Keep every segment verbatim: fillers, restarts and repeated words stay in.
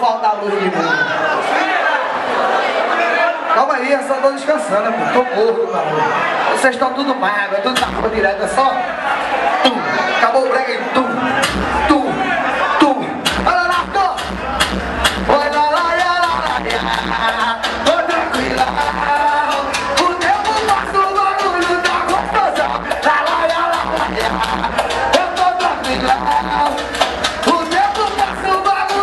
Faltar a luz de novo. Calma aí, eu só tô descansando, eu tô morto, cara. Vocês estão tudo magro, tudo na rua direto, é só... Tum. Acabou o brega aí, tum, tum, tum. Olha lá, tô! Olha lá, olha lá, olha lá. Tô tranquila. O tempo passa, o barulho tá gostoso. Lá, lá, lá, lá, lá. Eu tô tranquila. Quero ver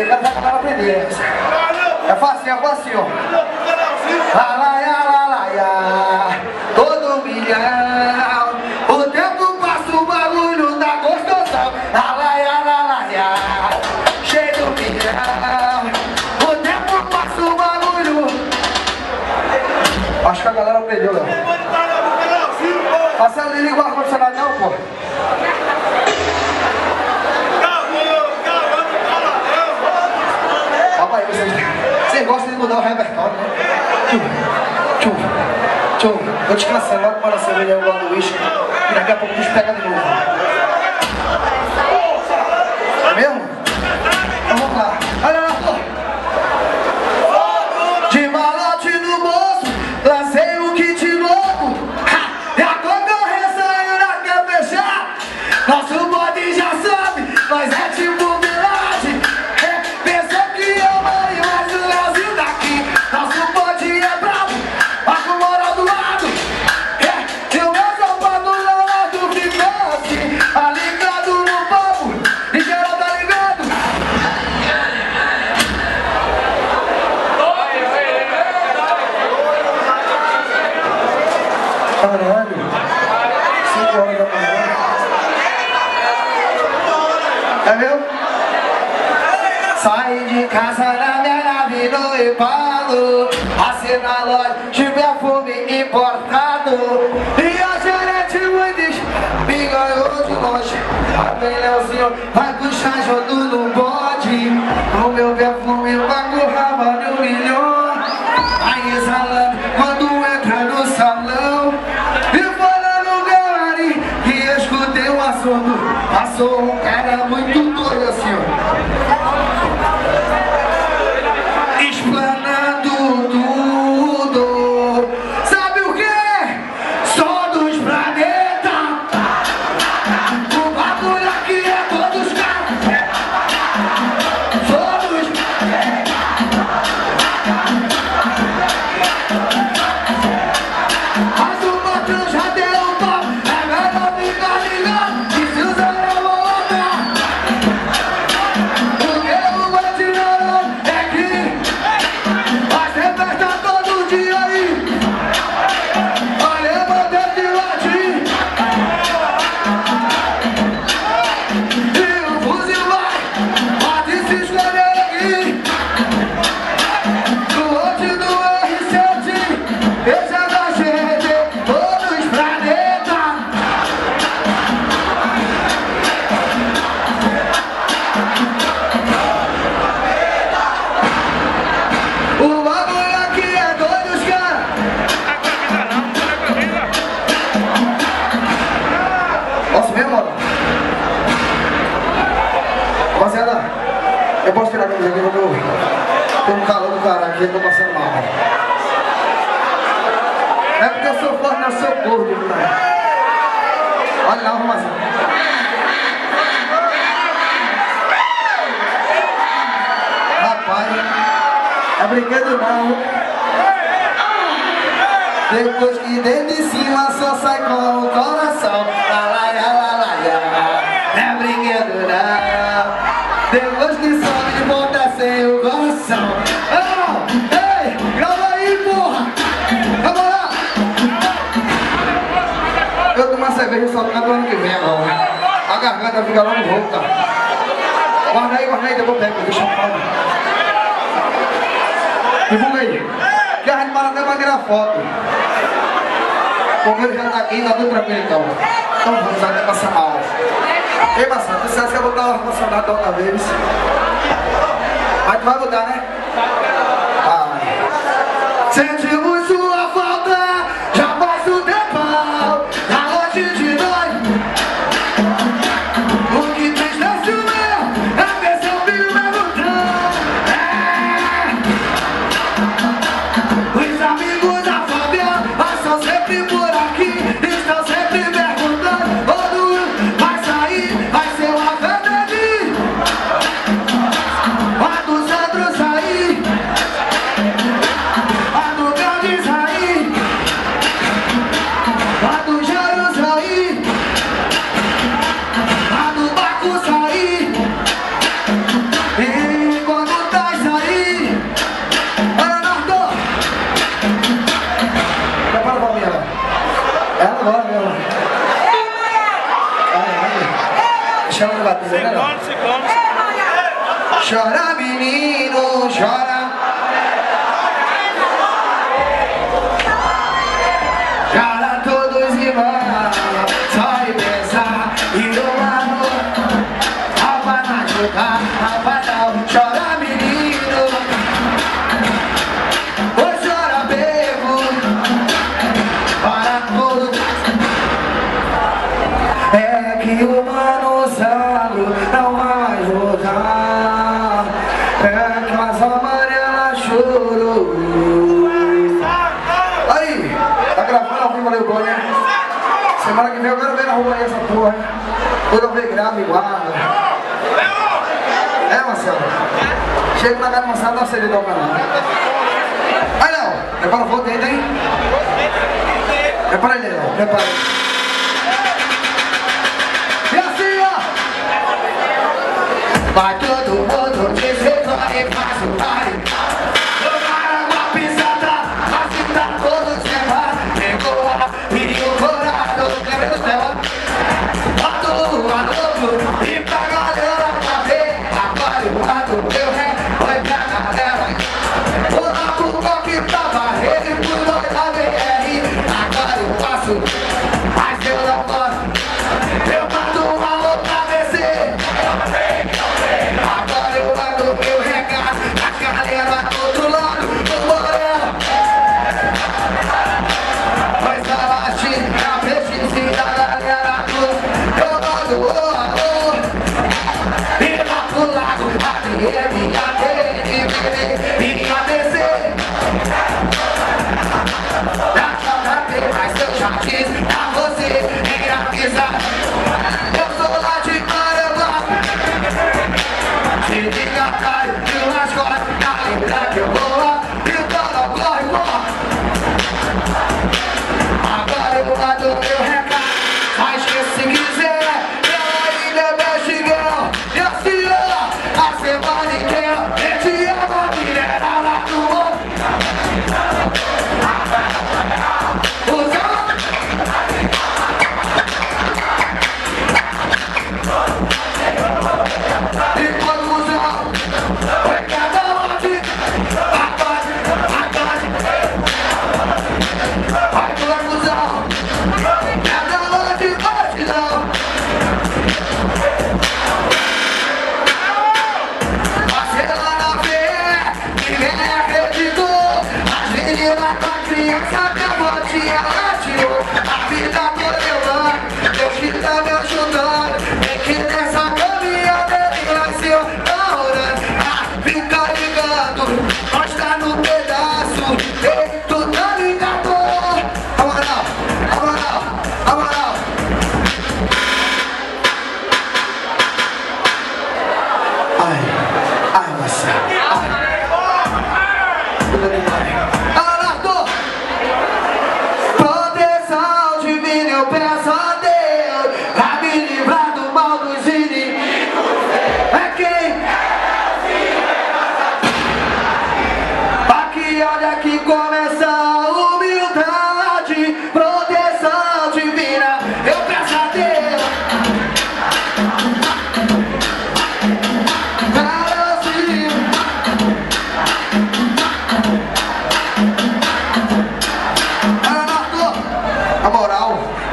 a galera aprender. É facinho, é facinho. Todo milhão. O tempo passa, o bagulho da gostosão. Cheio do milhão. O tempo passa, o bagulho. Acho que a galera aprendeu, Léo. Passando de língua ar-condicionado não, pô. Vocês gostam de mudar o repertório, né? Tchum, tchum, tchum. Tô descansando, logo para a cerveja eu gosto do uísque. E daqui a pouco nos pega de novo. É mesmo? Então vamos lá. Olha lá, pô. De malote no bolso, lancei o kit louco. E agora eu resanho na cabeça. Nosso bode já sabe, mas é tipo homenagem. Saí de casa na minha nave no Ipalo, assim na loja de perfume importado. E a gerente Windows me ganhou de longe. Bem, Leozinho, vai puxar junto no bode. O meu perfume paga o rabo de um milhão. Aí exalando quando entra no salão. E falando galera que eu escutei um assunto. Passou um cara muito doido assim, ó. Explanando tudo, sabe o que? Só dos planetas. O bagulho aqui é todos caros. Todos planetas. Mas o botão já deu um pau. É melhor ficar ligado que se usar eu vou matar. Eu posso tirar a camisa aqui, porque eu tô no calor do caralho, eu tô passando mal. É porque eu sou forte, eu sou gordo, cara. Olha lá, vamos assim. Rapaz, é brinquedo não. Depois que desde cima só sai com o coração. É brinquedo não. Depois que sobe de volta sem o coração. Ei, grava aí, porra! Vamos lá! Eu tomo uma cerveja só no ano que vem agora. A garganta fica lá no volta. Guarda aí, guarda aí, depois eu pego, deixa eu falar. Divulga aí. Que a gente para até pra tirar foto. Porque eu já tá aqui, tá tudo tranquilo então. Então vamos até passar mal. Ei, maçã, tu sabe que eu vou botar o ar-condicionado da outra vez. Mas tu vai mudar, né? Ah. Sentimos sua falta, já faz o tempo. Tá longe de nós. É agora mesmo. Chama pra bater, né? Chora, menino, chora. Chora todos que vão, só de pensar e do amor. Tava na jogar, tava na chora, menino. Pois chora, bebo. Para tudo. É que o mano sabe, não vai voltar. É que as amarelas chorou. Semana que vem eu quero ver na rua aí essa porra. Quando eu ver grave, guarda. É, Marcelo? Chega na cara do Marcelo, dá pra você lidar o canal. Aí, Léo, prepara o voo dentro, hein? Prepara ele, Léo, prepara. E assim, ó! Vai todo mundo dizer que ele faz o pai. E pra galera pra ver, agora o lado meu ré, foi pra galera. O lado bom que tava rede por nós da B R, agora eu faço, mas eu não gosto. Eu mando um alô pra vencer, agora eu mando meu recado pra galera do outro lado do moreno. Mas a latinha, a peixinha da galera do eu mando.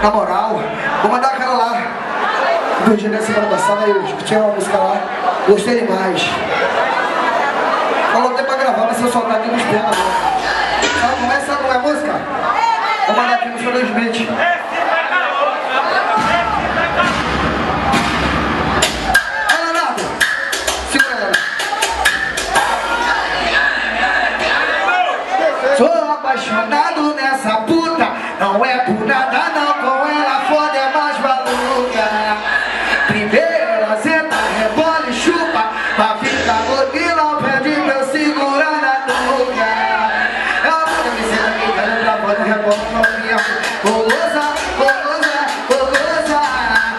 Na moral, vou mandar aquela lá. No Rio de Janeiro, semana passada, eu escutei uma música lá. Gostei demais. Falou tempo pra gravar, mas se eu soltar aqui, não espera agora. Sabe como é? Sabe como é a música? Vou mandar aqui no seu dois meses. Sou apaixonado nessa puta, não é por nada não, com ela foda é mais maluca. Primeiro ela senta, rebola e chupa, pra ficar modelo ao pé de pra eu segurar na nuca. Ela manda me senta aqui, tá indo pra fora, rebola com a minha golosa, golosa, golosa.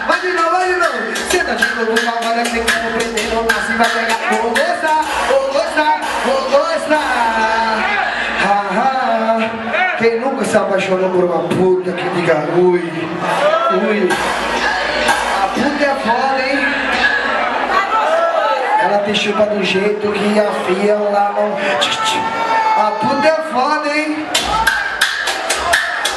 Vai de novo, vai de novo, senta de novo, agora que tem que compreender, ou assim vai pegar golosa, golosa, golosa. Quem nunca come si appassiona per una punta che dica lui, lui, a punta é foda, hein? Ela te chupa do jeito que afia lá não. A puta é foda, hein?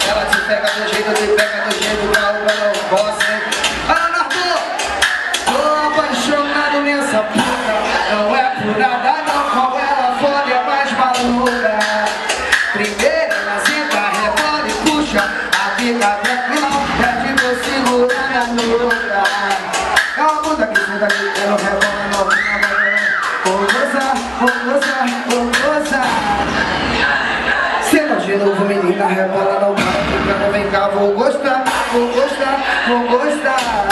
Ela te pega do jeito, te pega do jeito que a outra não gosta, hein? Ah, Nardo! Tô apaixonado nessa puta, não é por nada não, qual ela foda é mais maluca. Primeiro ela senta, rebola e puxa, a vida tranquila, pede por segurar na nuca. É uma puta que senta que ela rebola na nuca. De novo, menina, rebola, não para, vem cá, vou gostar, vou gostar, vou gostar.